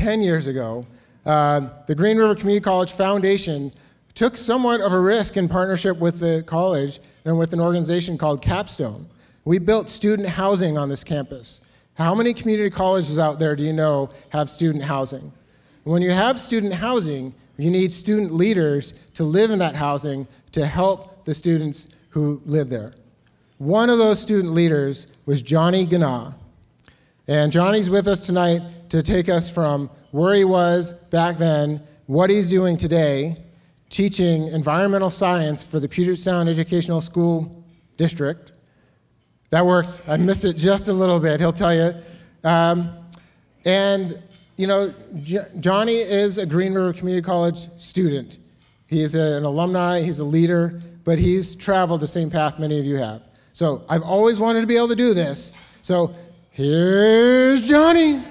10 years ago, the Green River Community College Foundation took somewhat of a risk in partnership with the college and with an organization called Capstone. We built student housing on this campus. How many community colleges out there do you know have student housing? When you have student housing, you need student leaders to live in that housing to help the students who live there. One of those student leaders was Johnny Gana. And Johnny's with us tonight to take us from where he was back then, what he's doing today, teaching environmental science for the Puget Sound Educational School District. That works. I missed it just a little bit. He'll tell you. And you know, Johnny is a Green River Community College student. He is an alumni. He's a leader, but he's traveled the same path many of you have. So I've always wanted to be able to do this. So here's Johnny.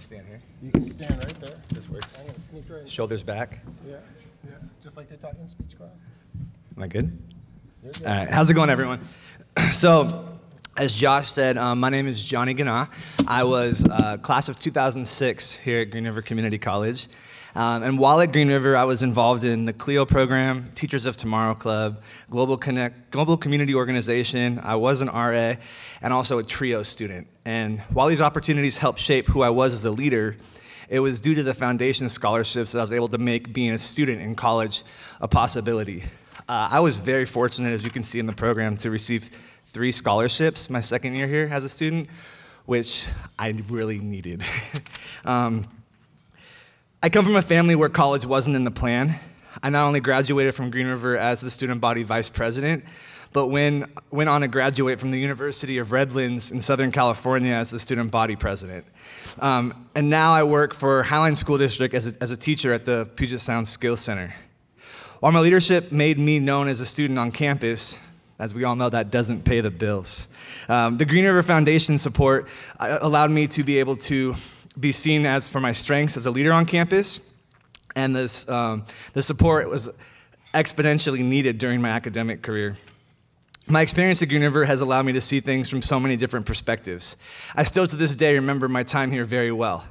Stand here. You can stand right there. This works. I'm going to sneak right in. Shoulders back. Yeah, yeah. Just like they taught in speech class. Am I good? You're good. All right. How's it going, everyone? So, as Josh said, my name is Johnny Gana. I was class of 2006 here at Green River Community College. And while at Green River, I was involved in the CLIO program, Teachers of Tomorrow Club, Global Connect, Global Community Organization. I was an RA and also a TRIO student. And while these opportunities helped shape who I was as a leader, it was due to the foundation scholarships that I was able to make being a student in college a possibility. I was very fortunate, as you can see in the program, to receive 3 scholarships my second year here as a student, which I really needed. I come from a family where college wasn't in the plan. I not only graduated from Green River as the student body vice president, but went on to graduate from the University of Redlands in Southern California as the student body president. And now I work for Highline School District as a teacher at the Puget Sound Skills Center. While my leadership made me known as a student on campus, as we all know, that doesn't pay the bills. The Green River Foundation support allowed me to be able to be seen as for my strengths as a leader on campus, and this the support was exponentially needed during my academic career. My experience at Green River has allowed me to see things from so many different perspectives. I still to this day remember my time here very well.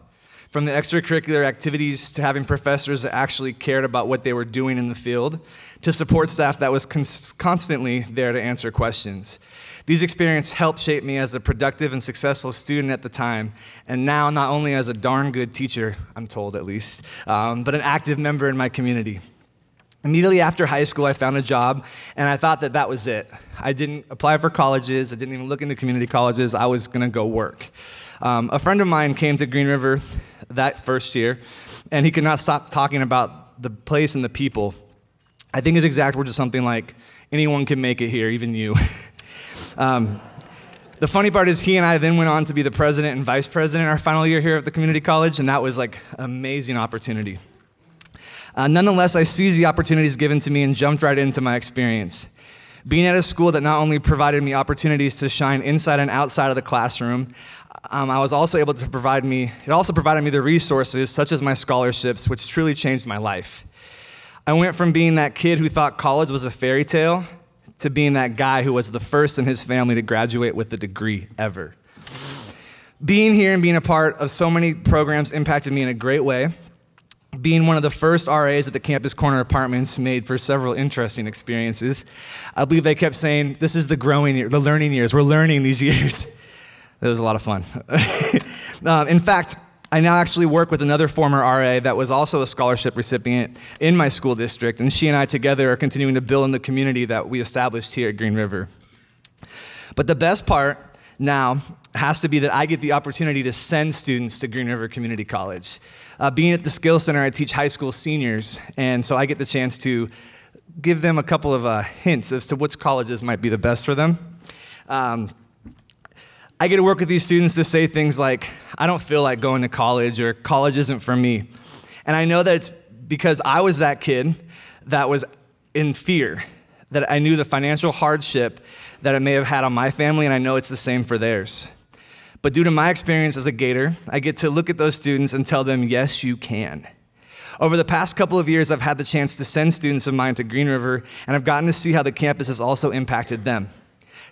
From the extracurricular activities to having professors that actually cared about what they were doing in the field, to support staff that was constantly there to answer questions. These experiences helped shape me as a productive and successful student at the time, and now not only as a darn good teacher, I'm told at least, but an active member in my community. Immediately after high school, I found a job, and I thought that that was it. I didn't apply for colleges, I didn't even look into community colleges, I was gonna go work. A friend of mine came to Green River that first year, and he could not stop talking about the place and the people. I think his exact words are something like, anyone can make it here, even you. The funny part is he and I then went on to be the president and vice president our final year here at the community college, and that was like an amazing opportunity. Nonetheless, I seized the opportunities given to me and jumped right into my experience. Being at a school that not only provided me opportunities to shine inside and outside of the classroom, I was also able to it also provided me the resources such as my scholarships, which truly changed my life. I went from being that kid who thought college was a fairy tale to being that guy who was the first in his family to graduate with a degree ever. Being here and being a part of so many programs impacted me in a great way. Being one of the first RAs at the Campus Corner Apartments made for several interesting experiences. I believe they kept saying, this is the growing year, the learning years, we're learning these years. It was a lot of fun. In fact, I now actually work with another former RA that was also a scholarship recipient in my school district, and she and I together are continuing to build in the community that we established here at Green River. But the best part now has to be that I get the opportunity to send students to Green River Community College. Being at the Skills Center, I teach high school seniors, and so I get the chance to give them a couple of hints as to which colleges might be the best for them. I get to work with these students to say things like, I don't feel like going to college, or college isn't for me. And I know that it's because I was that kid that was in fear, that I knew the financial hardship that it may have had on my family, and I know it's the same for theirs. But due to my experience as a Gator, I get to look at those students and tell them, yes, you can. Over the past couple of years, I've had the chance to send students of mine to Green River, and I've gotten to see how the campus has also impacted them.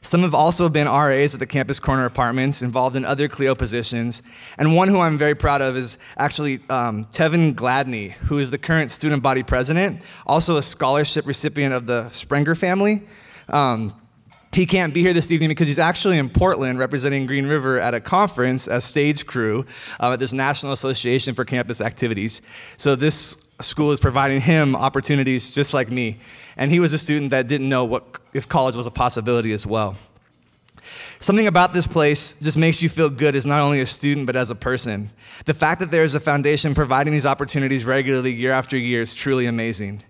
Some have also been RAs at the Campus Corner Apartments, involved in other CLIO positions, and one who I'm very proud of is actually Tevin Gladney, who is the current student body president, also a scholarship recipient of the Sprenger family. He can't be here this evening because he's actually in Portland representing Green River at a conference as stage crew at this National Association for Campus Activities. So this school is providing him opportunities just like me. And he was a student that didn't know if college was a possibility as well. Something about this place just makes you feel good as not only a student, but as a person. The fact that there is a foundation providing these opportunities regularly year after year is truly amazing.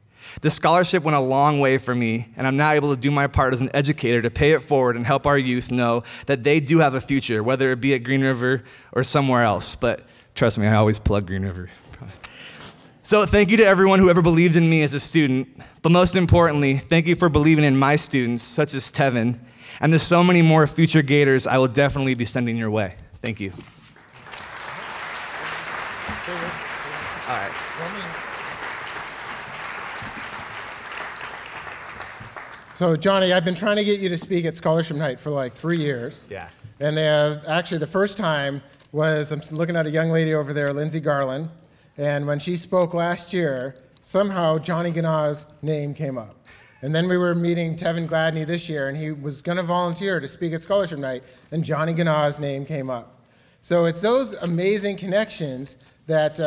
The scholarship went a long way for me, and I'm now able to do my part as an educator to pay it forward and help our youth know that they do have a future, whether it be at Green River or somewhere else. But trust me, I always plug Green River. So thank you to everyone who ever believed in me as a student, but most importantly, thank you for believing in my students, such as Tevin, and there's so many more future Gators I will definitely be sending your way. Thank you. All right. So Johnny, I've been trying to get you to speak at Scholarship Night for like 3 years. Yeah. And they have, actually the first time was, I'm looking at a young lady over there, Lindsay Garland, and when she spoke last year, somehow Johnny Gana's name came up. And then we were meeting Tevin Gladney this year, and he was gonna volunteer to speak at Scholarship Night, and Johnny Gana's name came up. So it's those amazing connections that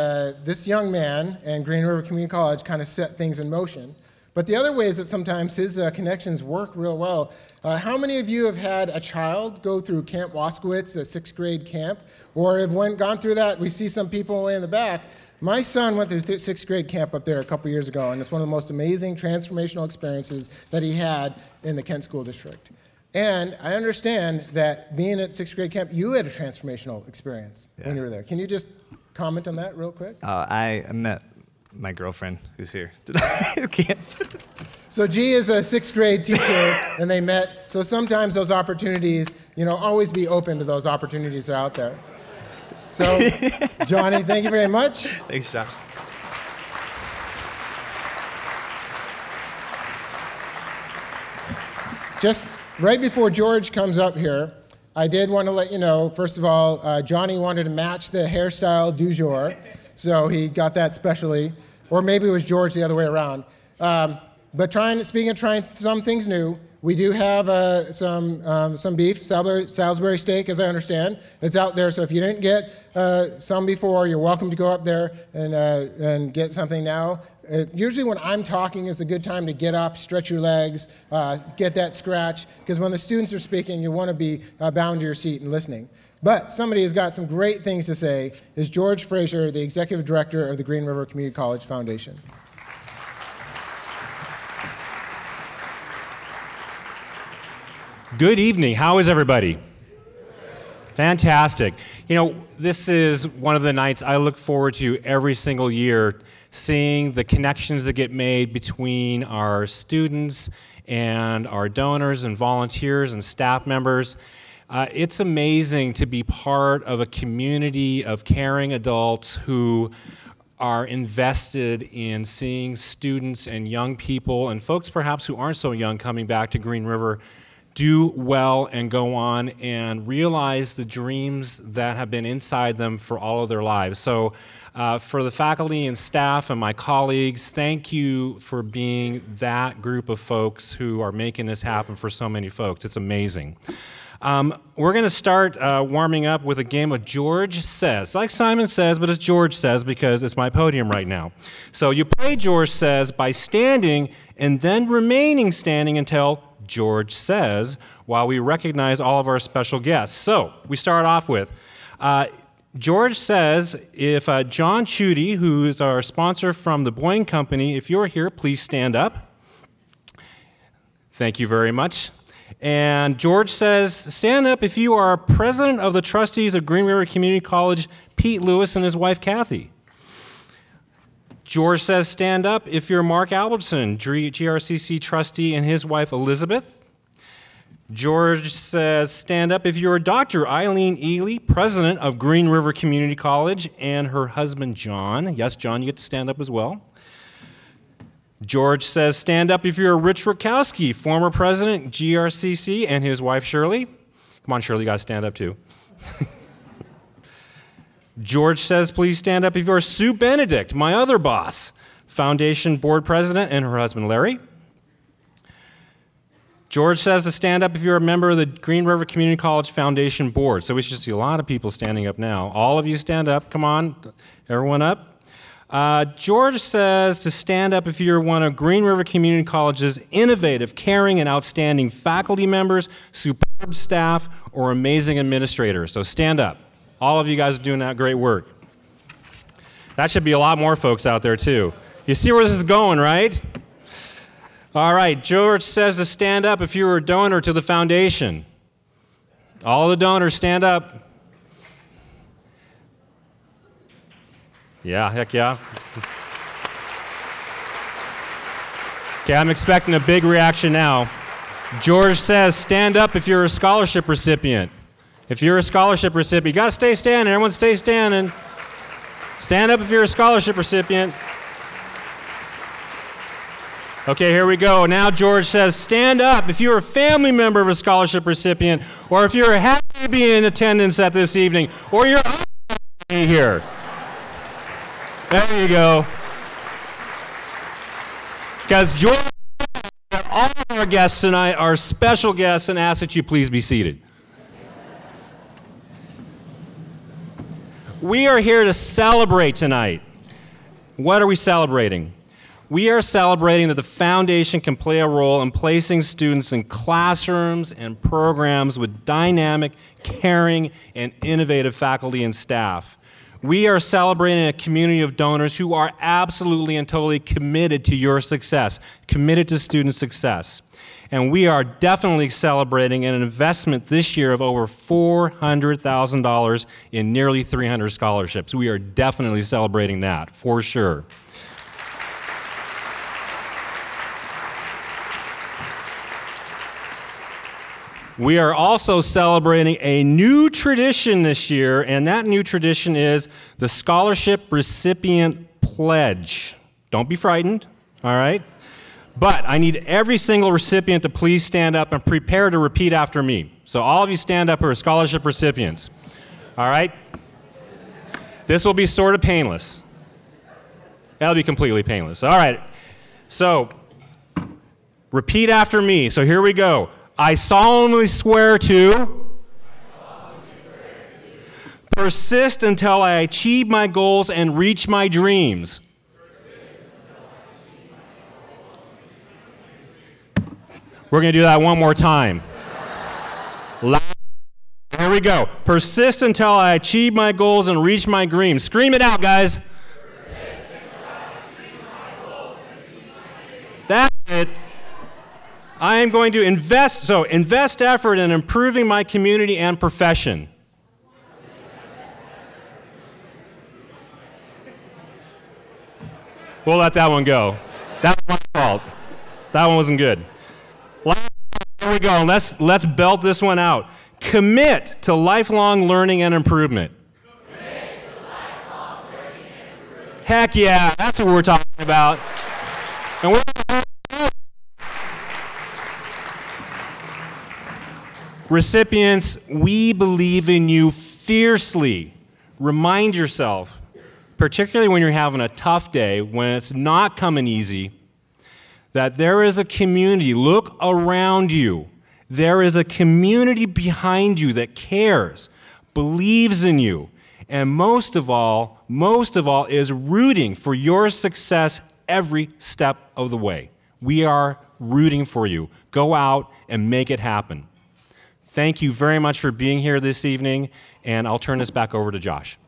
this young man and Green River Community College kind of set things in motion. But the other ways that sometimes his connections work real well. How many of you have had a child go through Camp Waskowitz, a sixth grade camp, or have gone through that? We see some people way in the back. My son went through sixth grade camp up there a couple years ago, and it's one of the most amazing transformational experiences that he had in the Kent School District. And I understand that being at sixth grade camp, you had a transformational experience when you were there. Can you just comment on that real quick? I met my girlfriend, who's here. So G is a sixth grade teacher, and they met. So sometimes those opportunities, you know, always be open to those opportunities that are out there. So, Johnny, thank you very much. Thanks, Josh. Just right before George comes up here, I did want to let you know, first of all, Johnny wanted to match the hairstyle du jour. So he got that specially, or maybe it was George the other way around. But speaking of trying some things new, we do have some beef, Salisbury steak, as I understand. It's out there, so if you didn't get some before, you're welcome to go up there and get something now. Usually when I'm talking is a good time to get up, stretch your legs, get that scratch, because when the students are speaking, you want to be bound to your seat and listening. But somebody who's got some great things to say is George Fraser, the Executive Director of the Green River Community College Foundation. Good evening. How is everybody? Fantastic. You know, this is one of the nights I look forward to every single year, seeing the connections that get made between our students and our donors and volunteers and staff members. It's amazing to be part of a community of caring adults who are invested in seeing students and young people and folks perhaps who aren't so young coming back to Green River do well and go on and realize the dreams that have been inside them for all of their lives. So for the faculty and staff and my colleagues, thank you for being that group of folks who are making this happen for so many folks. It's amazing. We're going to start warming up with a game of George Says. Like Simon Says, but it's George Says because it's my podium right now. So you play George Says by standing and then remaining standing until George Says while we recognize all of our special guests. So we start off with George Says, if John Chudy, who is our sponsor from the Boeing Company, if you're here, please stand up. Thank you very much. And George says, stand up if you are president of the trustees of Green River Community College, Pete Lewis and his wife, Kathy. George says, stand up if you're Mark Albertson, GRCC trustee and his wife, Elizabeth. George says, stand up if you're a doctor. Eileen Ely, president of Green River Community College, and her husband, John. Yes, John, you get to stand up as well. George says, stand up if you're Rich Rutkowski, former president, GRCC, and his wife, Shirley. Come on, Shirley, you gotta stand up too. George says, please stand up if you're Sue Benedict, my other boss, foundation board president, and her husband, Larry. George says to stand up if you're a member of the Green River Community College Foundation Board. So we should see a lot of people standing up now. All of you stand up, come on, everyone up. George says to stand up if you're one of Green River Community College's innovative, caring, and outstanding faculty members, superb staff, or amazing administrators. So stand up. All of you guys are doing that great work. That should be a lot more folks out there too. You see where this is going, right? All right, George says to stand up if you were a donor to the foundation. All the donors, stand up. Yeah, heck yeah. Okay, I'm expecting a big reaction now. George says, stand up if you're a scholarship recipient. If you're a scholarship recipient, you gotta stay standing, everyone stay standing. Stand up if you're a scholarship recipient. Okay, here we go. Now George says, stand up if you're a family member of a scholarship recipient, or if you're happy to be in attendance at this evening, or you're happy to be here. There you go. Because George, all of our guests tonight are special guests, and ask that you please be seated. We are here to celebrate tonight. What are we celebrating? We are celebrating that the foundation can play a role in placing students in classrooms and programs with dynamic, caring, and innovative faculty and staff. We are celebrating a community of donors who are absolutely and totally committed to your success, committed to student success. And we are definitely celebrating an investment this year of over $400,000 in nearly 300 scholarships. We are definitely celebrating that, for sure. We are also celebrating a new tradition this year, and that new tradition is the Scholarship Recipient Pledge. Don't be frightened, all right? But I need every single recipient to please stand up and prepare to repeat after me. So all of you stand up who are scholarship recipients. All right? This will be sort of painless. That'll be completely painless. All right. So repeat after me. So here we go. I solemnly swear to persist until I achieve my goals and reach my dreams. We're going to do that one more time. Here we go. Persist until I achieve my goals and reach my dreams. Scream it out, guys. Persist until I achieve my goals and reach my dreams. That's it. I am going to invest effort in improving my community and profession. We'll let that one go. That was my fault. That one wasn't good. Here we go. Let's belt this one out. Commit to lifelong learning and improvement. Heck yeah, that's what we're talking about. And we're recipients, we believe in you fiercely. Remind yourself, particularly when you're having a tough day, when it's not coming easy, that there is a community. Look around you. There is a community behind you that cares, believes in you, and most of all, is rooting for your success every step of the way. We are rooting for you. Go out and make it happen. Thank you very much for being here this evening, and I'll turn this back over to Josh.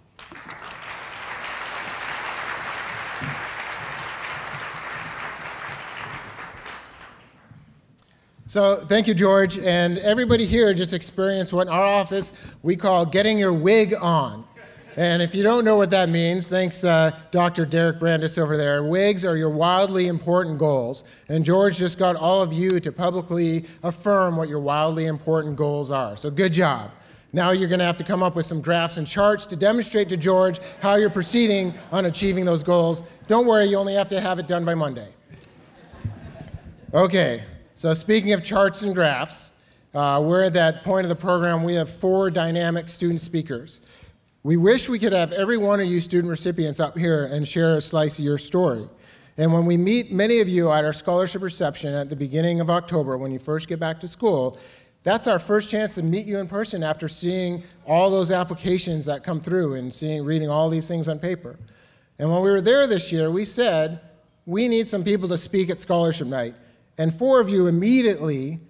So thank you, George, and everybody here just experienced what in our office we call getting your wig on. And if you don't know what that means, thanks Dr. Derek Brandis over there. WIGs are your wildly important goals. And George just got all of you to publicly affirm what your wildly important goals are. So good job. Now you're going to have to come up with some graphs and charts to demonstrate to George how you're proceeding on achieving those goals. Don't worry, you only have to have it done by Monday. Okay, so speaking of charts and graphs, we're at that point of the program. We have four dynamic student speakers. We wish we could have every one of you student recipients up here and share a slice of your story. And when we meet many of you at our scholarship reception at the beginning of October, when you first get back to school, that's our first chance to meet you in person after seeing all those applications that come through and reading all these things on paper. And when we were there this year, we said, we need some people to speak at scholarship night. And four of you immediately,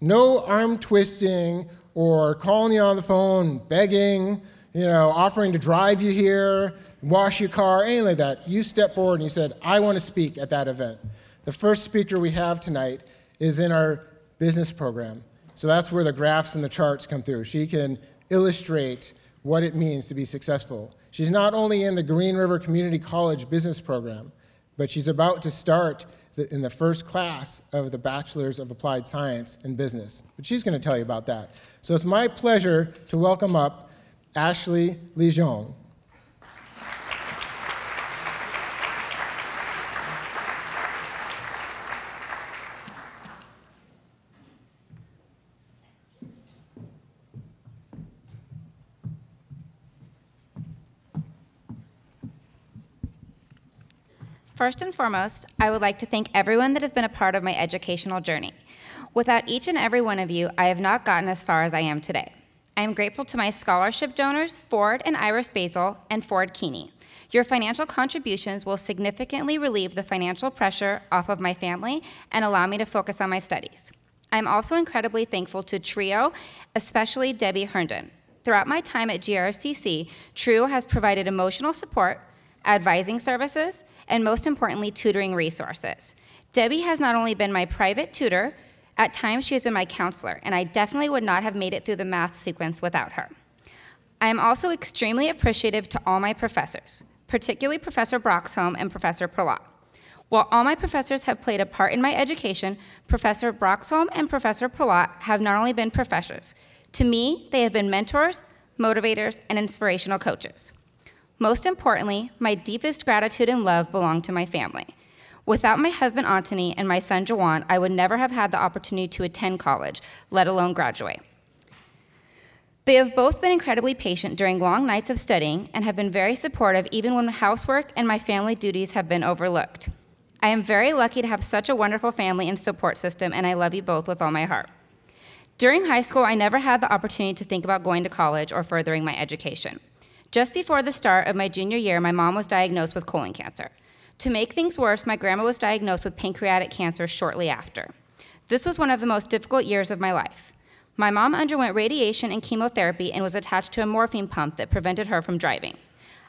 no arm twisting or calling you on the phone, begging, you know, offering to drive you here, wash your car, anything like that. You stepped forward and you said, I want to speak at that event. The first speaker we have tonight is in our business program. So that's where the graphs and the charts come through. She can illustrate what it means to be successful. She's not only in the Green River Community College business program, but she's about to start in the first class of the Bachelor's of Applied Science in Business. But she's going to tell you about that. So it's my pleasure to welcome up Ashley Lejeune. First and foremost, I would like to thank everyone that has been a part of my educational journey. Without each and every one of you, I have not gotten as far as I am today. I am grateful to my scholarship donors, Ford and Iris Basel, and Ford Keeney. Your financial contributions will significantly relieve the financial pressure off of my family and allow me to focus on my studies. I am also incredibly thankful to TRIO, especially Debbie Herndon. Throughout my time at GRCC, TRIO has provided emotional support, advising services, and most importantly, tutoring resources. Debbie has not only been my private tutor, at times, she has been my counselor, and I definitely would not have made it through the math sequence without her. I am also extremely appreciative to all my professors, particularly Professor Broxholm and Professor Perlot. While all my professors have played a part in my education, Professor Broxholm and Professor Perlot have not only been professors. To me, they have been mentors, motivators, and inspirational coaches. Most importantly, my deepest gratitude and love belong to my family. Without my husband, Antony, and my son, Jawan, I would never have had the opportunity to attend college, let alone graduate. They have both been incredibly patient during long nights of studying and have been very supportive even when housework and my family duties have been overlooked. I am very lucky to have such a wonderful family and support system, and I love you both with all my heart. During high school, I never had the opportunity to think about going to college or furthering my education. Just before the start of my junior year, my mom was diagnosed with colon cancer. To make things worse, my grandma was diagnosed with pancreatic cancer shortly after. This was one of the most difficult years of my life. My mom underwent radiation and chemotherapy and was attached to a morphine pump that prevented her from driving.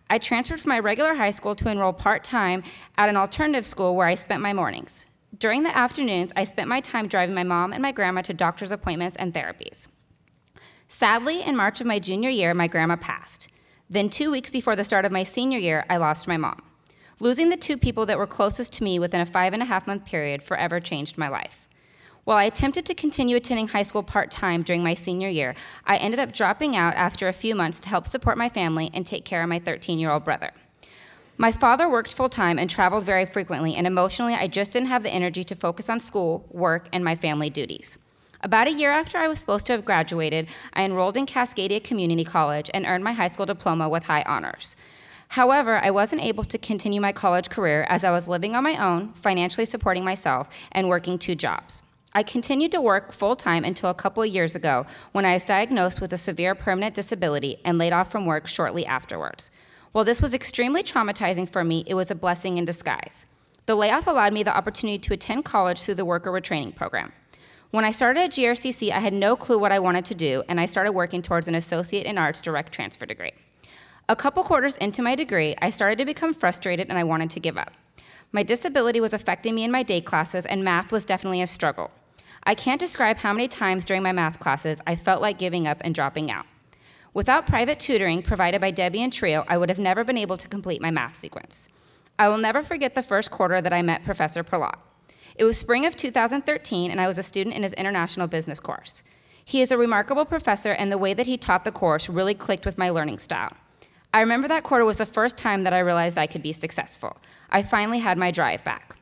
I transferred from my regular high school to enroll part-time at an alternative school where I spent my mornings. During the afternoons, I spent my time driving my mom and my grandma to doctor's appointments and therapies. Sadly, in March of my junior year, my grandma passed. Then 2 weeks before the start of my senior year, I lost my mom. Losing the two people that were closest to me within a 5.5-month period forever changed my life. While I attempted to continue attending high school part-time during my senior year, I ended up dropping out after a few months to help support my family and take care of my 13-year-old brother. My father worked full-time and traveled very frequently, and emotionally, I just didn't have the energy to focus on school, work, and my family duties. About a year after I was supposed to have graduated, I enrolled in Cascadia Community College and earned my high school diploma with high honors. However, I wasn't able to continue my college career as I was living on my own, financially supporting myself, and working two jobs. I continued to work full-time until a couple of years ago when I was diagnosed with a severe permanent disability and laid off from work shortly afterwards. While this was extremely traumatizing for me, it was a blessing in disguise. The layoff allowed me the opportunity to attend college through the worker retraining program. When I started at GRCC, I had no clue what I wanted to do, and I started working towards an Associate in Arts direct transfer degree. A couple quarters into my degree, I started to become frustrated and I wanted to give up. My disability was affecting me in my day classes, and math was definitely a struggle. I can't describe how many times during my math classes I felt like giving up and dropping out. Without private tutoring provided by Debbie and TRIO, I would have never been able to complete my math sequence. I will never forget the first quarter that I met Professor Perlot. It was spring of 2013, and I was a student in his international business course. He is a remarkable professor, and the way that he taught the course really clicked with my learning style. I remember that quarter was the first time that I realized I could be successful. I finally had my drive back.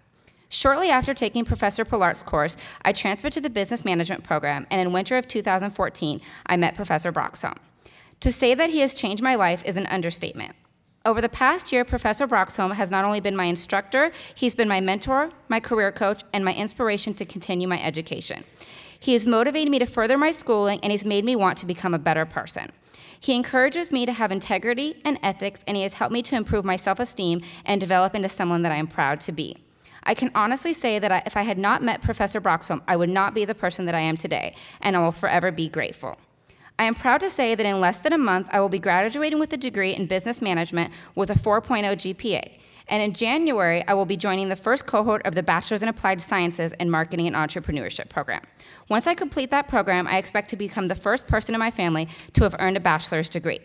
Shortly after taking Professor Perlot's course, I transferred to the business management program, and in winter of 2014, I met Professor Broxholm. To say that he has changed my life is an understatement. Over the past year, Professor Broxholm has not only been my instructor, he's been my mentor, my career coach, and my inspiration to continue my education. He has motivated me to further my schooling, and he's made me want to become a better person. He encourages me to have integrity and ethics, and he has helped me to improve my self-esteem and develop into someone that I am proud to be. I can honestly say that if I had not met Professor Broxholm, I would not be the person that I am today, and I will forever be grateful. I am proud to say that in less than a month, I will be graduating with a degree in business management with a 4.0 GPA. And in January, I will be joining the first cohort of the Bachelor's in Applied Sciences in Marketing and Entrepreneurship program. Once I complete that program, I expect to become the first person in my family to have earned a bachelor's degree.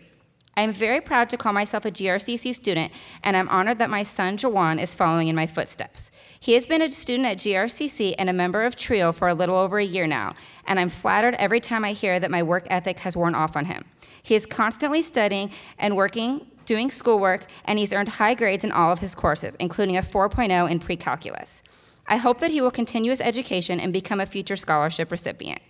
I am very proud to call myself a GRCC student, and I'm honored that my son, Jawan, is following in my footsteps. He has been a student at GRCC and a member of TRIO for a little over a year now, and I'm flattered every time I hear that my work ethic has worn off on him. He is constantly studying and working, doing schoolwork, and he's earned high grades in all of his courses, including a 4.0 in pre-calculus. I hope that he will continue his education and become a future scholarship recipient.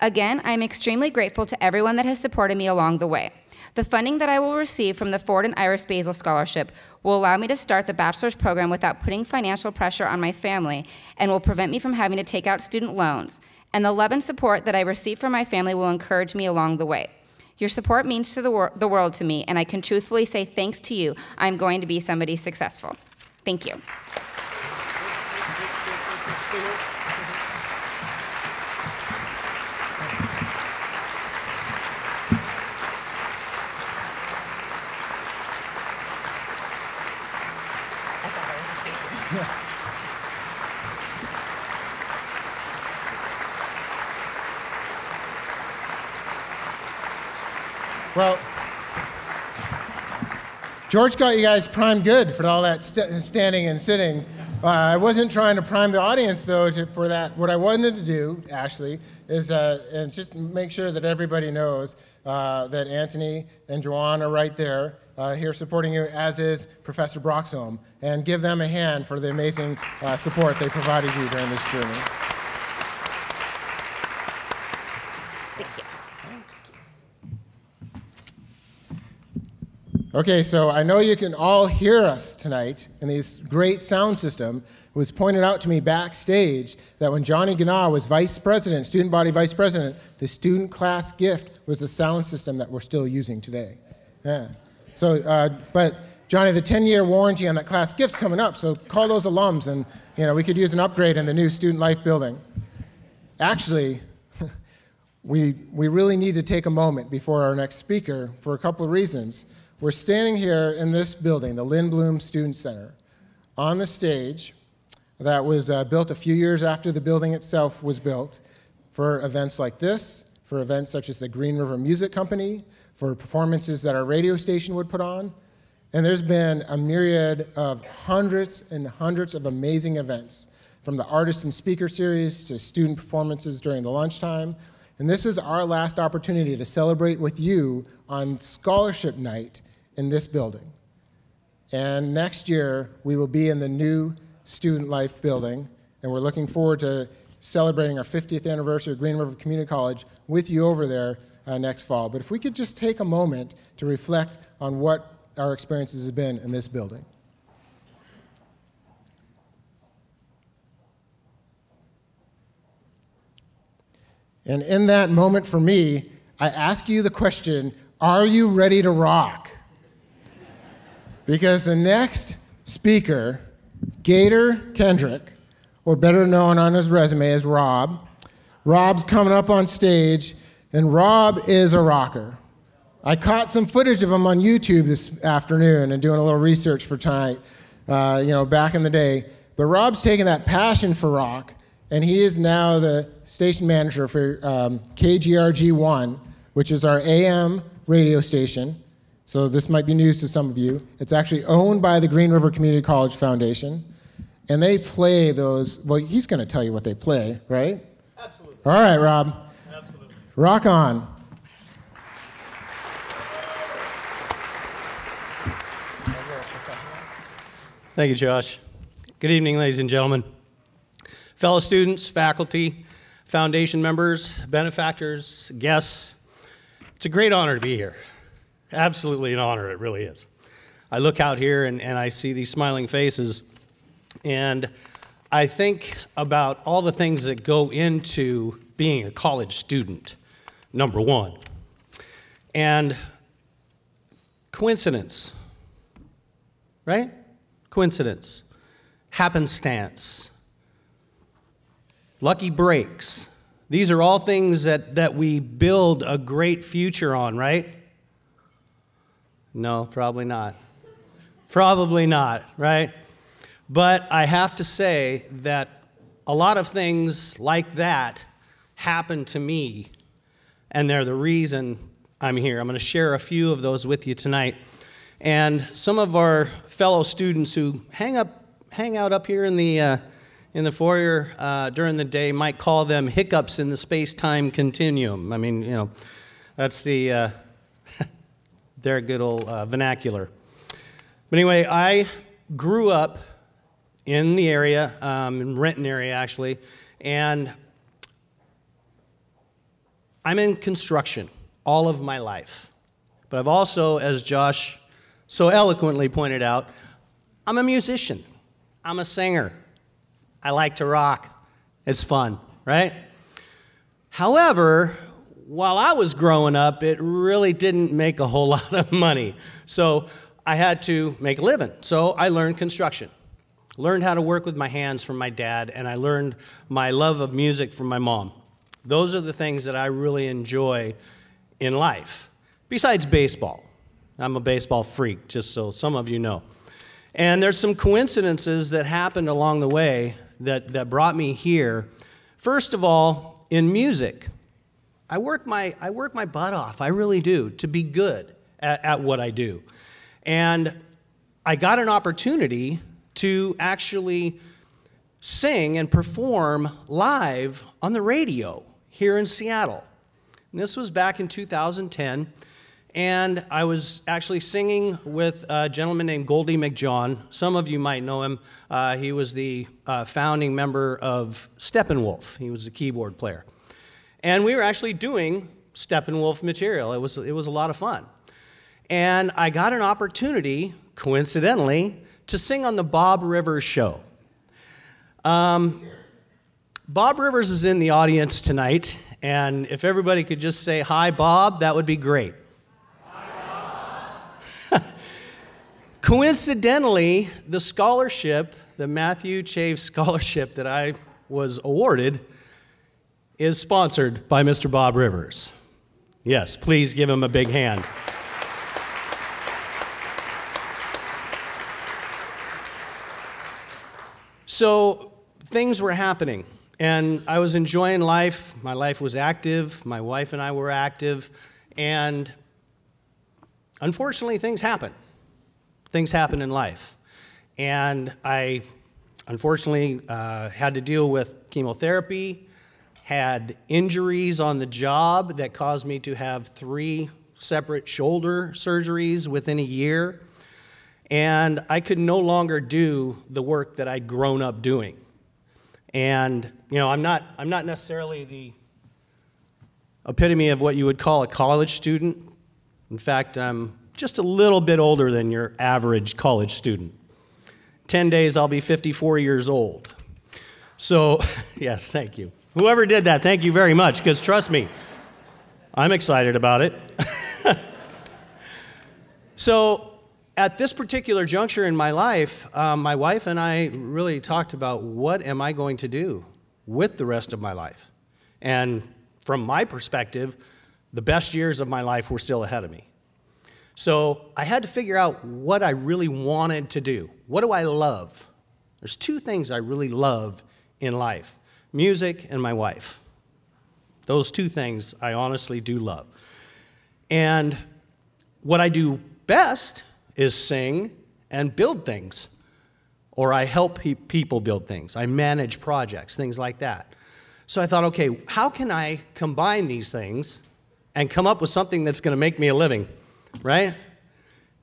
Again, I'm extremely grateful to everyone that has supported me along the way. The funding that I will receive from the Ford and Iris Basel Scholarship will allow me to start the bachelor's program without putting financial pressure on my family and will prevent me from having to take out student loans. And the love and support that I receive from my family will encourage me along the way. Your support means to the world to me, and I can truthfully say thanks to you, I'm going to be somebody successful. Thank you. Well, George got you guys primed good for all that standing and sitting. I wasn't trying to prime the audience, though, for that. What I wanted to do, Ashley, is and just make sure that everybody knows that Anthony and Joanne are right there here supporting you, as is Professor Broxholm, and give them a hand for the amazing support they provided you during this journey. Okay, so I know you can all hear us tonight, and this great sound system was pointed out to me backstage that when Johnny Gana was vice president, student body vice president, the student class gift was the sound system that we're still using today. Yeah. So, but Johnny, the 10-year warranty on that class gift's coming up, so call those alums, and you know we could use an upgrade in the new student life building. Actually, we really need to take a moment before our next speaker for a couple of reasons. We're standing here in this building, the Lynn Bloom Student Center, on the stage that was built a few years after the building itself was built for events like this, for events such as the Green River Music Company, for performances that our radio station would put on. And there's been a myriad of hundreds and hundreds of amazing events, from the artist and speaker series to student performances during the lunchtime. And this is our last opportunity to celebrate with you on scholarship night in this building. And next year, we will be in the new Student Life building, and we're looking forward to celebrating our 50th anniversary of Green River Community College with you over there next fall. But if we could just take a moment to reflect on what our experiences have been in this building. And in that moment for me, I ask you the question, are you ready to rock? Because the next speaker, Gator Kendrick, or better known on his resume as Rob, Rob's coming up on stage, and Rob is a rocker. I caught some footage of him on YouTube this afternoon and doing a little research for tonight, you know, back in the day. But Rob's taken that passion for rock, and he is now the station manager for KGRG1, which is our AM radio station, so this might be news to some of you. It's actually owned by the Green River Community College Foundation, and they play those, well, he's going to tell you what they play, right? Absolutely. All right, Rob. Absolutely. Rock on. Thank you, Josh. Good evening, ladies and gentlemen. Fellow students, faculty, foundation members, benefactors, guests, it's a great honor to be here. Absolutely an honor, it really is. I look out here and I see these smiling faces, and I think about all the things that go into being a college student, number one. And coincidence, right? Coincidence, happenstance, lucky breaks. These are all things that we build a great future on, right? No, probably not. Probably not, right? But I have to say that a lot of things like that happen to me, and they're the reason I'm here. I'm going to share a few of those with you tonight. And some of our fellow students who hang out up here in the foyer during the day might call them hiccups in the space-time continuum. I mean, you know, that's the their good old vernacular. But anyway, I grew up in the area, in Renton area actually, and I'm in construction all of my life. But I've also, as Josh so eloquently pointed out, I'm a musician, I'm a singer, I like to rock, it's fun, right? However, while I was growing up, it really didn't make a whole lot of money, so I had to make a living. So I learned construction, learned how to work with my hands from my dad, and I learned my love of music from my mom. Those are the things that I really enjoy in life, besides baseball. I'm a baseball freak, just so some of you know. And there's some coincidences that happened along the way that brought me here. First of all, in music, I work my butt off, I really do, to be good at what I do. And I got an opportunity to actually sing and perform live on the radio here in Seattle. And this was back in 2010. And I was actually singing with a gentleman named Goldie McJohn. Some of you might know him. He was the founding member of Steppenwolf. He was the keyboard player. And we were actually doing Steppenwolf material. It was a lot of fun. And I got an opportunity, coincidentally, to sing on the Bob Rivers show. Bob Rivers is in the audience tonight. And if everybody could just say, "Hi, Bob," that would be great. Coincidentally, the scholarship, the Matthew Chaves scholarship that I was awarded, is sponsored by Mr. Bob Rivers. Yes, please give him a big hand. So things were happening, and I was enjoying life. My life was active. My wife and I were active, and unfortunately, things happened. Things happen in life, and I unfortunately had to deal with chemotherapy, had injuries on the job that caused me to have 3 separate shoulder surgeries within a year, and I could no longer do the work that I'd grown up doing. And you know, I'm not necessarily the epitome of what you would call a college student. In fact, I'm just a little bit older than your average college student. 10 days, I'll be 54 years old. So, yes, thank you. Whoever did that, thank you very much, because trust me, I'm excited about it. So, at this particular juncture in my life, my wife and I really talked about what am I going to do with the rest of my life. And from my perspective, the best years of my life were still ahead of me. So I had to figure out what I really wanted to do. What do I love? There's 2 things I really love in life, music and my wife. Those 2 things I honestly do love. And What I do best is sing and build things, or I help people build things. I manage projects, things like that. So I thought, okay, how can I combine these things and come up with something that's going to make me a living, right?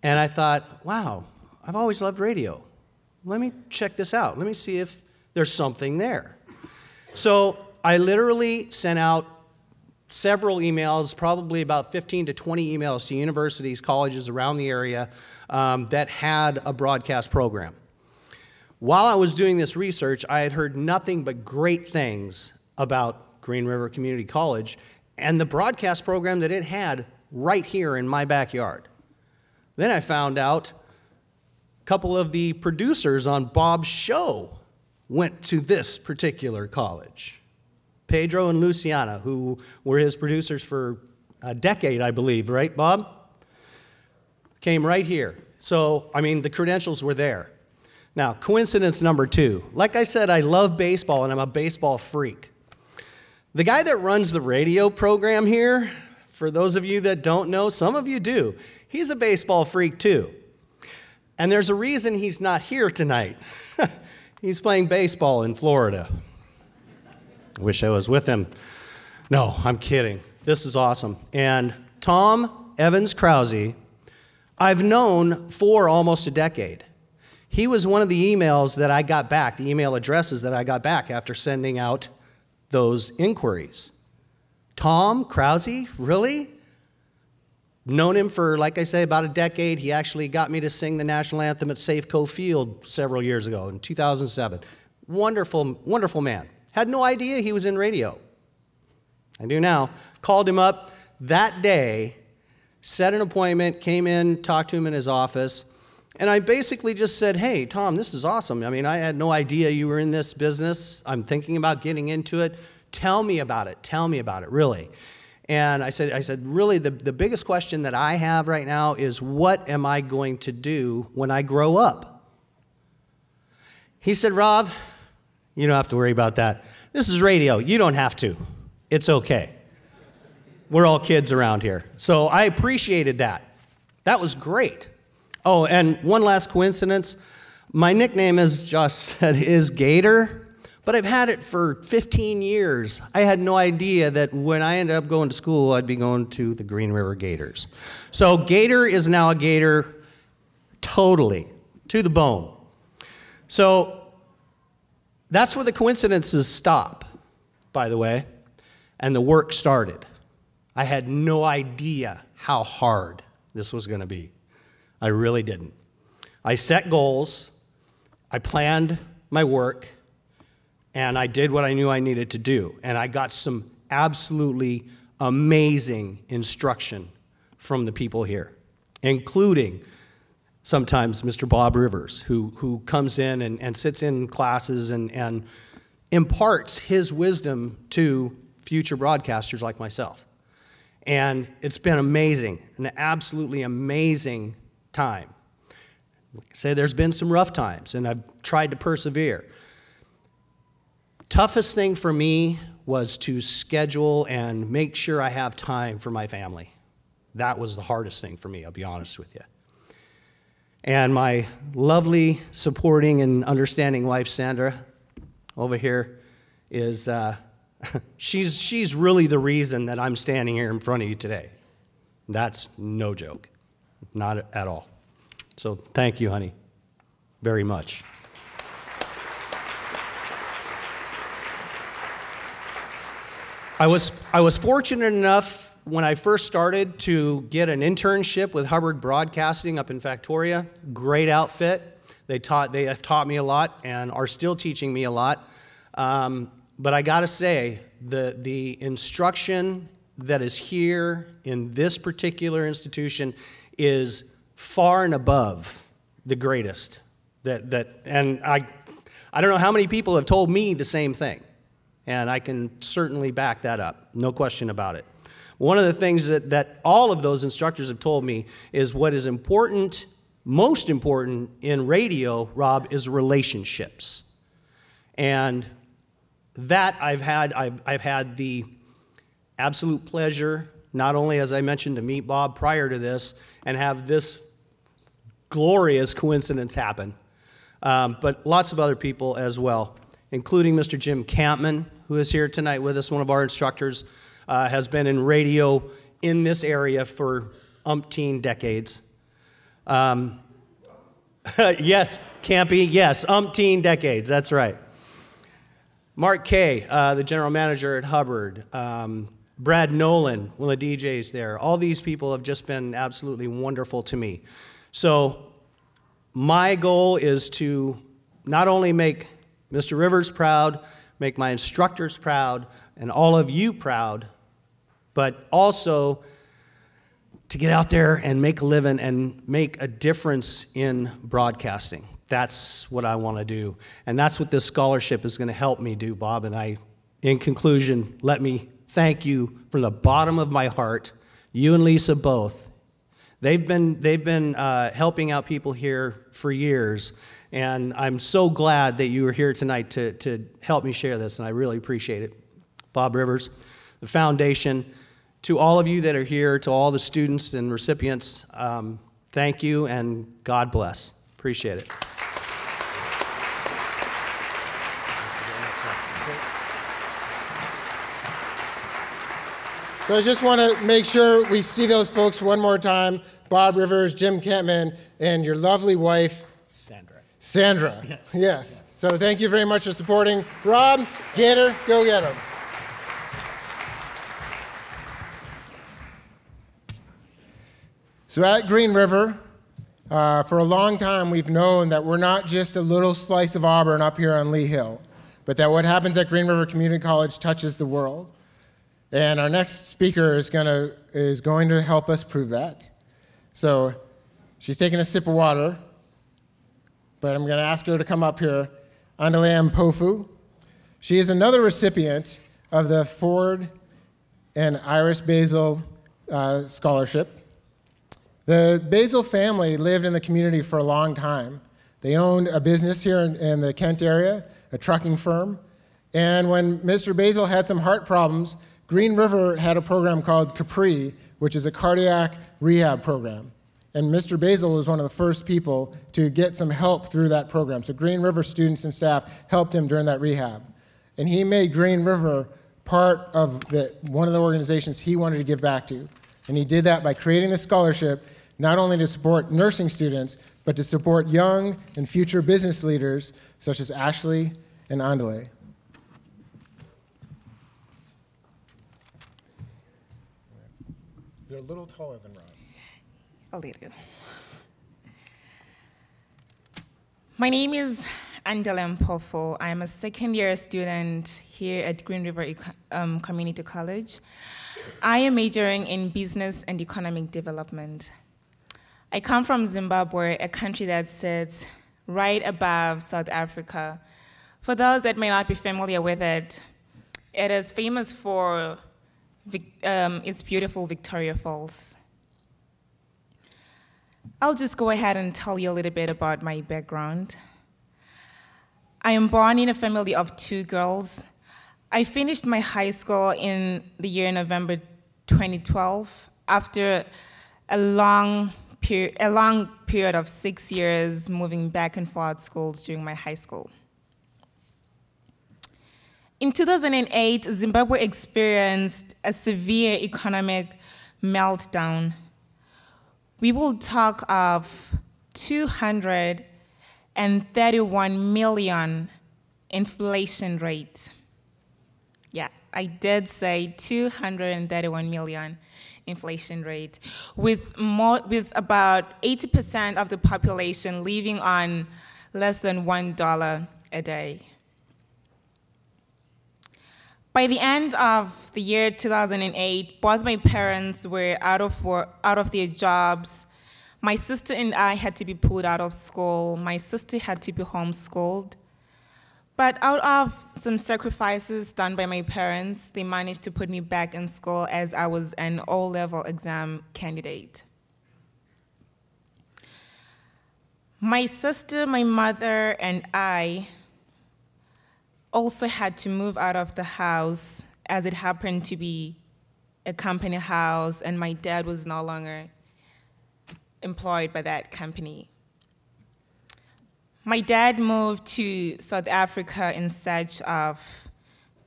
And I thought, wow, I've always loved radio. Let me check this out. Let me see if there's something there. So I literally sent out several emails, probably about 15 to 20 emails to universities, colleges around the area that had a broadcast program. While I was doing this research, I had heard nothing but great things about Green River Community College and the broadcast program that it had right here in my backyard. Then I found out a couple of the producers on Bob's show went to this particular college. Pedro and Luciana, who were his producers for a decade, I believe, right, Bob? Came right here. So, I mean, the credentials were there. Now, coincidence number two. Like I said, I love baseball, and I'm a baseball freak. The guy that runs the radio program here, for those of you that don't know, some of you do, he's a baseball freak too. And there's a reason he's not here tonight. He's playing baseball in Florida. Wish I was with him. No, I'm kidding. This is awesome. And Tom Evans Krause, I've known for almost a decade. He was one of the emails that I got back, the email addresses that I got back after sending out those inquiries. Tom Krause, really? Known him for, like I say, about a decade. He actually got me to sing the national anthem at Safeco Field several years ago in 2007. Wonderful, wonderful man. Had no idea he was in radio. I do now. Called him up that day, set an appointment, came in, talked to him in his office, and I basically just said, hey, Tom, this is awesome. I mean, I had no idea you were in this business. I'm thinking about getting into it. Tell me about it. Tell me about it, really. And I said, really, the biggest question that I have right now is, what am I going to do when I grow up? He said, Rob, you don't have to worry about that. This is radio. You don't have to. It's okay. We're all kids around here. So I appreciated that. That was great. Oh, and one last coincidence. My nickname, as Josh said, is Gator, but I've had it for 15 years. I had no idea that when I ended up going to school, I'd be going to the Green River Gators. So Gator is now a Gator totally, to the bone. So that's where the coincidences stop, by the way, and the work started. I had no idea how hard this was going to be. I really didn't. I set goals, I planned my work, and I did what I knew I needed to do. And I got some absolutely amazing instruction from the people here, including sometimes Mr. Bob Rivers, who comes in and sits in classes and imparts his wisdom to future broadcasters like myself. And it's been amazing, an absolutely amazing time. Say there's been some rough times, and I've tried to persevere. Toughest thing for me was to schedule and make sure I have time for my family. That was the hardest thing for me, I'll be honest with you. And my lovely, supporting, and understanding wife, Sandra, over here, is she's really the reason that I'm standing here in front of you today. That's no joke. Not at all. So thank you, honey, very much. I was fortunate enough when I first started to get an internship with Hubbard Broadcasting up in Factoria. Great outfit. They have taught me a lot and are still teaching me a lot. But I gotta say, the instruction that is here in this particular institution is far and above the greatest. And I don't know how many people have told me the same thing, and I can certainly back that up, no question about it. One of the things that all of those instructors have told me is what is important, most important in radio, Rob, is relationships. And that I've had the absolute pleasure not only, as I mentioned, to meet Bob prior to this and have this glorious coincidence happen, but lots of other people as well, including Mr. Jim Campman, who is here tonight with us, one of our instructors, has been in radio in this area for umpteen decades. Yes, Campy, yes, umpteen decades, that's right. Mark Kay, the general manager at Hubbard, Brad Nolan, one of the DJs there. All these people have just been absolutely wonderful to me. So my goal is to not only make Mr. Rivers proud, make my instructors proud, and all of you proud, but also to get out there and make a living and make a difference in broadcasting. That's what I want to do. And that's what this scholarship is going to help me do, Bob. And I, in conclusion, let me thank you from the bottom of my heart, you and Lisa both. They've been helping out people here for years. And I'm so glad that you were here tonight to help me share this, and I really appreciate it. Bob Rivers, the foundation, to all of you that are here, to all the students and recipients, thank you and God bless. Appreciate it. So I just want to make sure we see those folks one more time. Bob Rivers, Jim Campman, and your lovely wife, Sandra. Sandra, yes. So thank you very much for supporting. Rob, Gator, go get him. So at Green River, for a long time we've known that we're not just a little slice of Auburn up here on Lee Hill, but that what happens at Green River Community College touches the world. And our next speaker is going to help us prove that. So she's taking a sip of water, but I'm going to ask her to come up here. Andile Mpofu. She is another recipient of the Ford and Iris Basel scholarship. The Basel family lived in the community for a long time. They owned a business here in the Kent area, a trucking firm. And when Mr. Basel had some heart problems, Green River had a program called Capri, which is a cardiac rehab program. And Mr. Basel was one of the first people to get some help through that program. So Green River students and staff helped him during that rehab. And he made Green River part of one of the organizations he wanted to give back to. And he did that by creating this scholarship, not only to support nursing students, but to support young and future business leaders such as Ashley and Andile. You're a little taller than Rob. A little. My name is Andile Mpofu. I'm a second-year student here at Green River Community College. I am majoring in business and economic development. I come from Zimbabwe, a country that sits right above South Africa. For those that may not be familiar with it, it is famous for its beautiful Victoria Falls. I'll just go ahead and tell you a little bit about my background. I am born in a family of two girls. I finished my high school in the year November 2012 after a long period of 6 years moving back and forth schools during my high school. In 2008, Zimbabwe experienced a severe economic meltdown. We will talk of 231 million inflation rate. Yeah, I did say 231 million inflation rate, with about 80% of the population living on less than $1 a day. By the end of the year 2008, both my parents were out of their jobs. My sister and I had to be pulled out of school. My sister had to be homeschooled. But out of some sacrifices done by my parents, they managed to put me back in school as I was an O-level exam candidate. My sister, my mother, and I also had to move out of the house as it happened to be a company house, and my dad was no longer employed by that company. My dad moved to South Africa in search of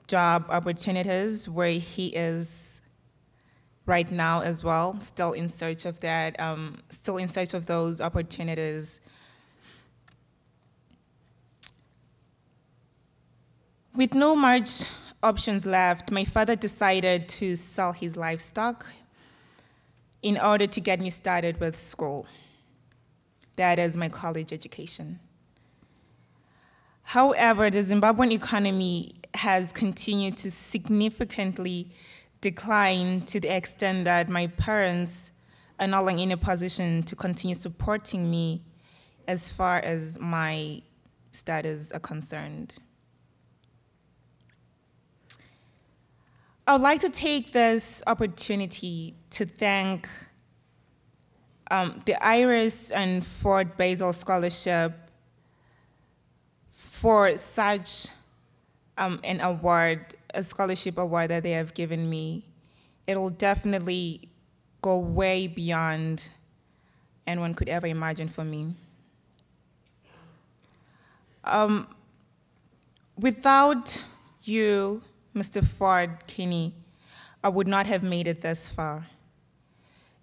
job opportunities, where he is right now as well, still in search of that, still in search of those opportunities. With no much options left, my father decided to sell his livestock in order to get me started with school. That is my college education. However, the Zimbabwean economy has continued to significantly decline to the extent that my parents are no longer in a position to continue supporting me as far as my studies are concerned. I would like to take this opportunity to thank the Iris and Ford Basel Scholarship for such an award, a scholarship award that they have given me. It will definitely go way beyond anyone could ever imagine for me. Without you, Mr. Ford Keeney, I would not have made it this far.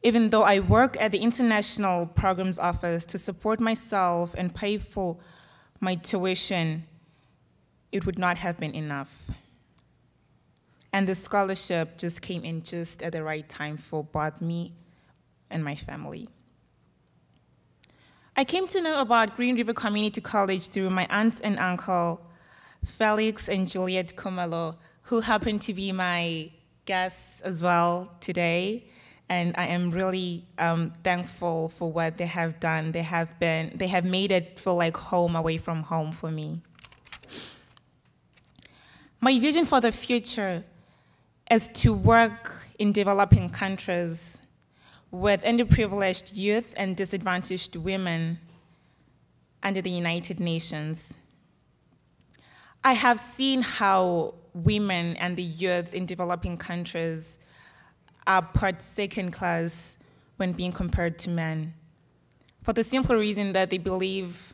Even though I work at the International Programs Office to support myself and pay for my tuition, it would not have been enough. And the scholarship just came in just at the right time for both me and my family. I came to know about Green River Community College through my aunt and uncle, Felix and Juliet Kumalo, who happened to be my guests as well today, and I am really thankful for what they have done. They have made it feel like home away from home for me. My vision for the future is to work in developing countries with underprivileged youth and disadvantaged women under the United Nations. I have seen how women and the youth in developing countries are part second class when being compared to men, for the simple reason that they believe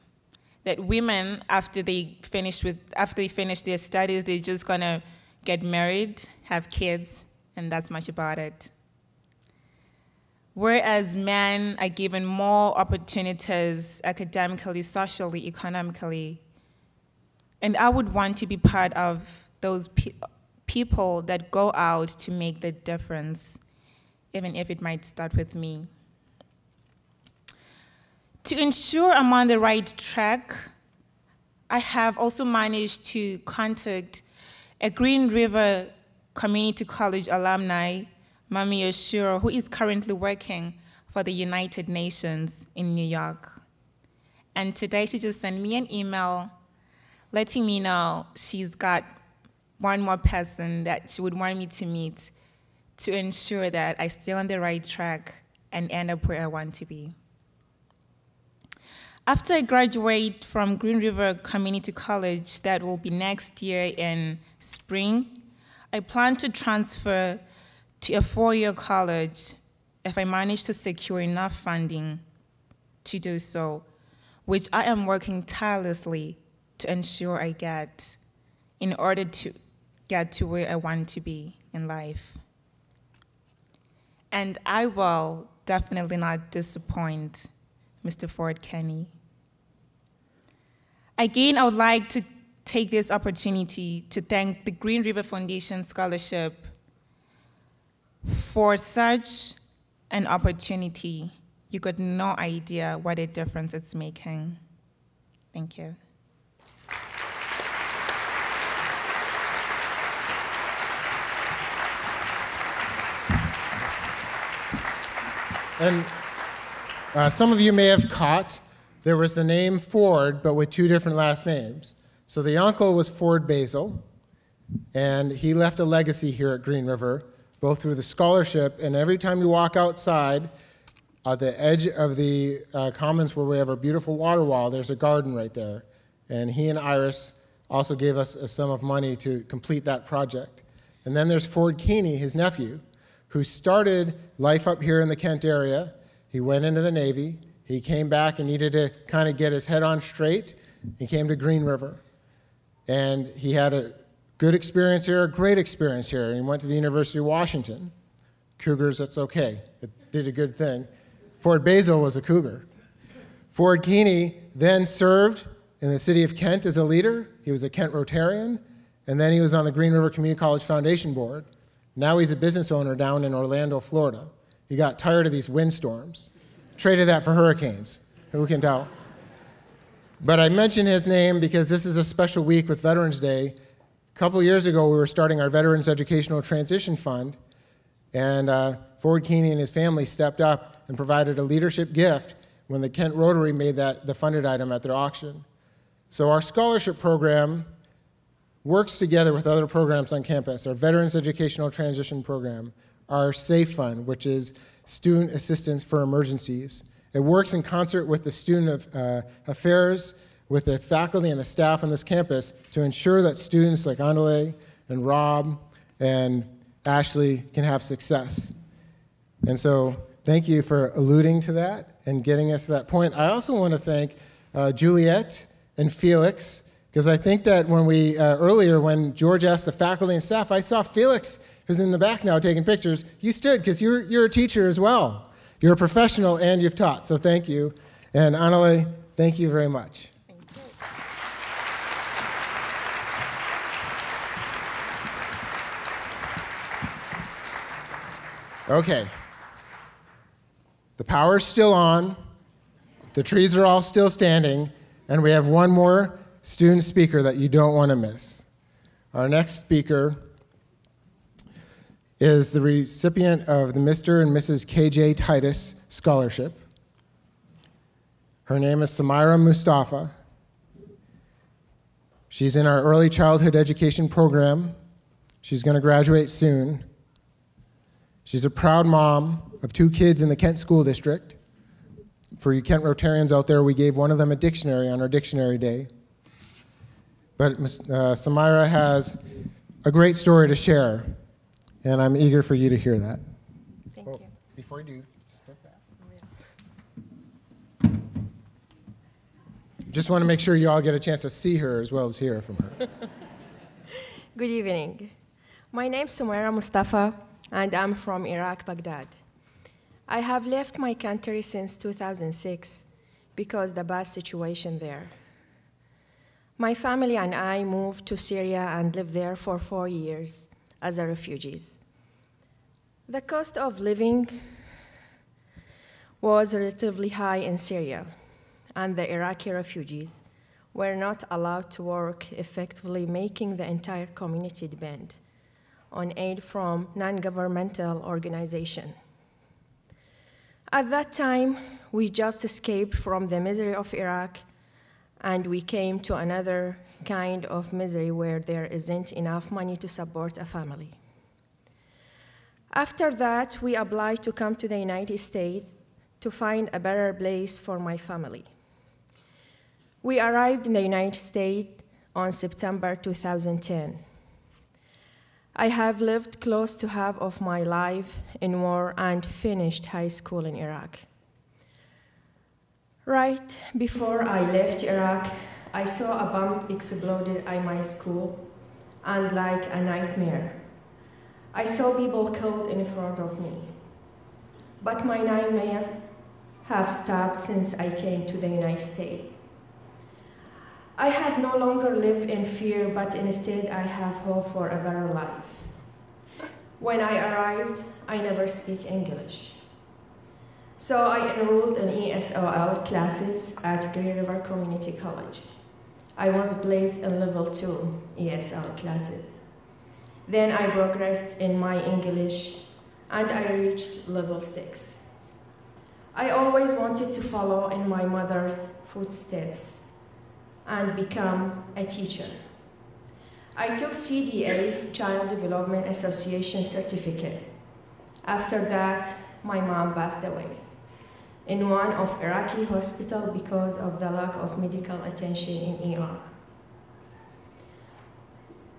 that women, after they finish their studies, they're just gonna get married, have kids, and that's much about it. Whereas men are given more opportunities academically, socially, economically. And I would want to be part of those people that go out to make the difference, even if it might start with me. To ensure I'm on the right track, I have also managed to contact a Green River Community College alumni, Mami Yoshiro, who is currently working for the United Nations in New York. And today she just sent me an email letting me know she's got one more person that she would want me to meet to ensure that I stay on the right track and end up where I want to be. After I graduate from Green River Community College, that will be next year in spring, I plan to transfer to a four-year college if I manage to secure enough funding to do so, which I am working tirelessly to ensure I get in order to get to where I want to be in life. And I will definitely not disappoint Mr. Ford Keeney. Again, I would like to take this opportunity to thank the Green River Foundation Scholarship for such an opportunity. You got no idea what a difference it's making. Thank you. And some of you may have caught there was the name Ford, but with two different last names. So the uncle was Ford Basel, and he left a legacy here at Green River, both through the scholarship, and every time you walk outside, the edge of the commons where we have our beautiful water wall, there's a garden right there. And he and Iris also gave us a sum of money to complete that project. And then there's Ford Keeney, his nephew, who started life up here in the Kent area. He went into the Navy. He came back and needed to kind of get his head on straight. He came to Green River. And he had a good experience here, a great experience here. He went to the University of Washington. Cougars, that's okay. It did a good thing. Ford Basel was a Cougar. Ford Keeney then served in the city of Kent as a leader. He was a Kent Rotarian. And then he was on the Green River Community College Foundation Board. Now he's a business owner down in Orlando, Florida. He got tired of these windstorms. Traded that for hurricanes. Who can tell? But I mention his name because this is a special week with Veterans Day. A couple years ago, we were starting our Veterans Educational Transition Fund, and Ford Keeney and his family stepped up and provided a leadership gift when the Kent Rotary made that the funded item at their auction. So our scholarship program works together with other programs on campus, our Veterans Educational Transition Program, our SAFE Fund, which is Student Assistance for Emergencies. It works in concert with the Student Affairs, with the faculty and the staff on this campus to ensure that students like Andile and Rob and Ashley can have success. And so thank you for alluding to that and getting us to that point. I also want to thank Juliet and Felix, because I think that when we, earlier when George asked the faculty and staff, I saw Felix, who's in the back now taking pictures, you stood because you're a teacher as well. You're a professional and you've taught, so thank you. And Andile, thank you very much. Thank you. Okay, the power's still on, the trees are all still standing, and we have one more student speaker that you don't want to miss. Our next speaker is the recipient of the Mr. and Mrs. K.J. Titus Scholarship. Her name is Samira Mustafa. She's in our early childhood education program. She's going to graduate soon. She's a proud mom of 2 kids in the Kent School District. For you Kent Rotarians out there, we gave one of them a dictionary on our dictionary day. But Samira has a great story to share. And I'm eager for you to hear that. Thank you. Before you do, step back. Oh, yeah. Just want to make sure you all get a chance to see her as well as hear from her. Good evening. My name is Samira Mustafa, and I'm from Iraq, Baghdad. I have left my country since 2006 because of the bad situation there. My family and I moved to Syria and lived there for 4 years. As a refugees. The cost of living was relatively high in Syria, and the Iraqi refugees were not allowed to work effectively, making the entire community depend on aid from non-governmental organizations. At that time, we just escaped from the misery of Iraq, and we came to another kind of misery where there isn't enough money to support a family. After that, we applied to come to the United States to find a better place for my family. We arrived in the United States on September 2010. I have lived close to half of my life in war and finished high school in Iraq. Right before I left Iraq, I saw a bomb exploded at my school, and like a nightmare, I saw people killed in front of me. But my nightmare have stopped since I came to the United States. I have no longer lived in fear, but instead I have hope for a better life. When I arrived, I never speak English. So I enrolled in ESL classes at Green River Community College. I was placed in level 2 ESL classes. Then I progressed in my English and I reached level 6. I always wanted to follow in my mother's footsteps and become a teacher. I took CDA, Child Development Association certificate. After that, my mom passed away in one of Iraqi hospitals because of the lack of medical attention in ER.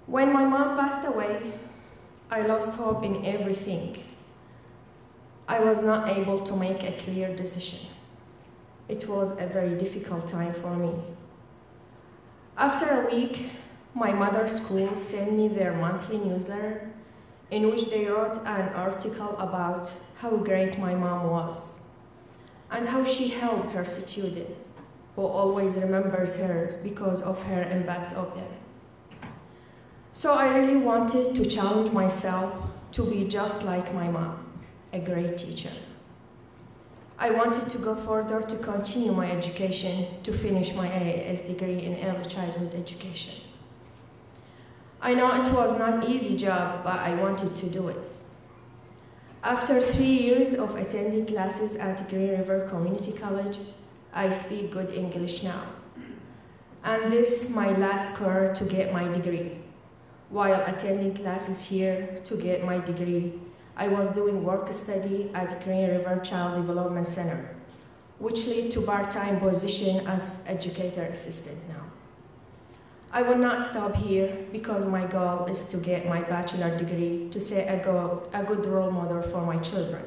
When my mom passed away, I lost hope in everything. I was not able to make a clear decision. It was a very difficult time for me. After a week, my mother's school sent me their monthly newsletter in which they wrote an article about how great my mom was and how she helped her student, who always remembers her because of her impact of them. So I really wanted to challenge myself to be just like my mom, a great teacher. I wanted to go further to continue my education, to finish my AAS degree in early childhood education. I know it was not an easy job, but I wanted to do it. After 3 years of attending classes at Green River Community College, I speak good English now. And this is my last career to get my degree. While attending classes here to get my degree, I was doing work study at Green River Child Development Center, which led to part-time position as educator assistant now. I will not stop here because my goal is to get my bachelor degree to set a good role model for my children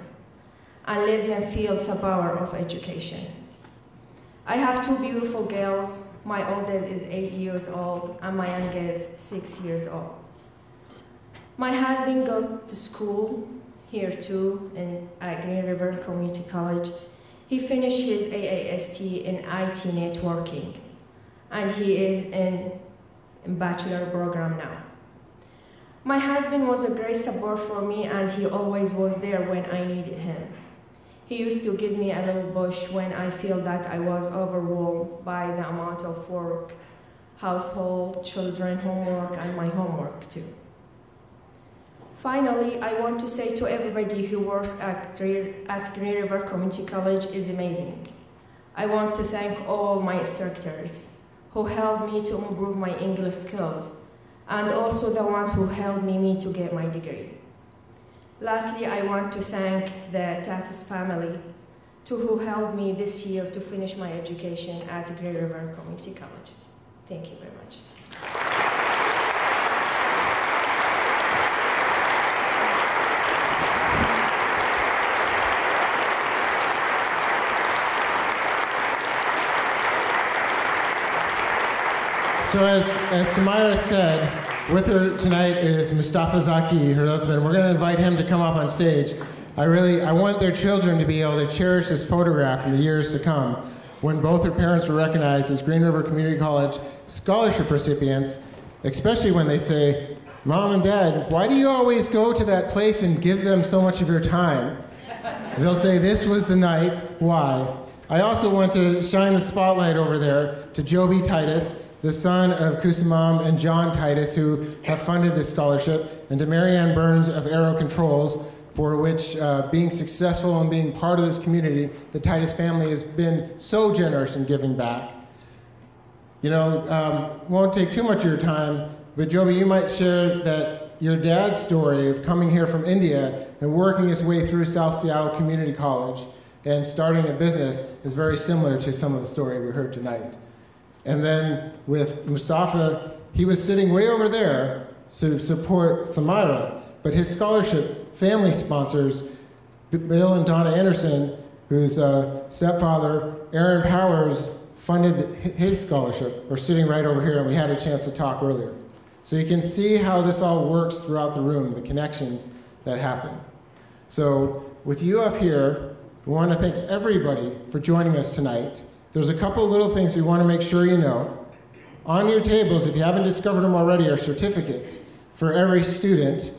and let them feel the power of education. I have two beautiful girls. My oldest is 8 years old and my youngest 6 years old. My husband goes to school here too at Green River Community College. He finished his AAST in IT networking and he is in bachelor program now. My husband was a great support for me and he always was there when I needed him. He used to give me a little push when I feel that I was overwhelmed by the amount of work, household, children, homework, and my homework too. Finally, I want to say to everybody who works at Green River Community College is amazing. I want to thank all my instructors who helped me to improve my English skills and also the ones who helped me to get my degree. Lastly, I want to thank the Tatus family who helped me this year to finish my education at Green River Community College. Thank you very much. So as Samira said, with her tonight is Mustafa Zaki, her husband. We're gonna invite him to come up on stage. I want their children to be able to cherish this photograph in the years to come when both her parents were recognized as Green River Community College scholarship recipients, especially when they say, Mom and Dad, why do you always go to that place and give them so much of your time? They'll say, this was the night, why? I also want to shine the spotlight over there to Joby Titus, the son of Kusamam and John Titus, who have funded this scholarship, and to Marianne Burns of Aero Controls, for which being successful and being part of this community, the Titus family has been so generous in giving back. You know, won't take too much of your time, but Joby, you might share that your dad's story of coming here from India and working his way through South Seattle Community College and starting a business is very similar to some of the story we heard tonight. And then with Mustafa, he was sitting way over there to support Samira, but his scholarship family sponsors, Bill and Donna Anderson, whose stepfather, Aaron Powers, funded his scholarship, are sitting right over here, and we had a chance to talk earlier. So you can see how this all works throughout the room, the connections that happen. So with you up here, we want to thank everybody for joining us tonight. There's a couple little things we want to make sure you know. On your tables, if you haven't discovered them already, are certificates for every student.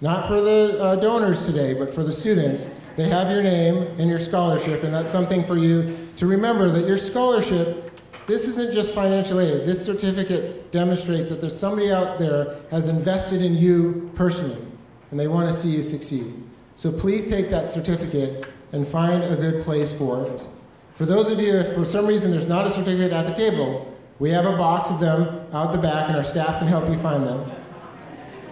Not for the donors today, but for the students. They have your name and your scholarship, and that's something for you to remember that your scholarship, this isn't just financial aid. This certificate demonstrates that there's somebody out there has invested in you personally, and they want to see you succeed. So please take that certificate and find a good place for it. For those of you, if for some reason there's not a certificate at the table, we have a box of them out the back and our staff can help you find them.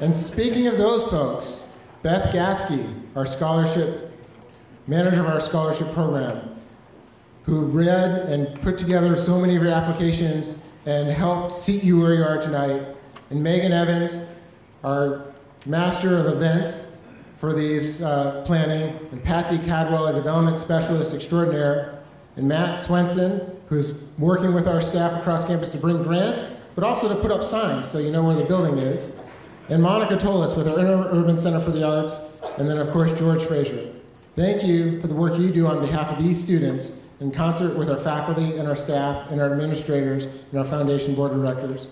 And speaking of those folks, Beth Gatsky, our scholarship, manager of our scholarship program, who read and put together so many of your applications and helped seat you where you are tonight. And Megan Evans, our master of events for these planning, and Patsy Cadwell, a development specialist extraordinaire, and Matt Swenson, who's working with our staff across campus to bring grants, but also to put up signs so you know where the building is, and Monica Tolis with our Urban Center for the Arts, and then of course George Fraser. Thank you for the work you do on behalf of these students in concert with our faculty and our staff and our administrators and our foundation board of directors.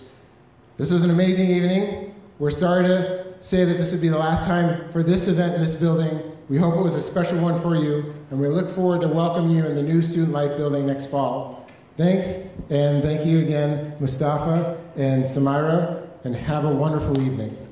This was an amazing evening. We're sorry to say that this would be the last time for this event in this building. We hope it was a special one for you, and we look forward to welcoming you in the new Student Life building next fall. Thanks, and thank you again, Mustafa and Samira, and have a wonderful evening.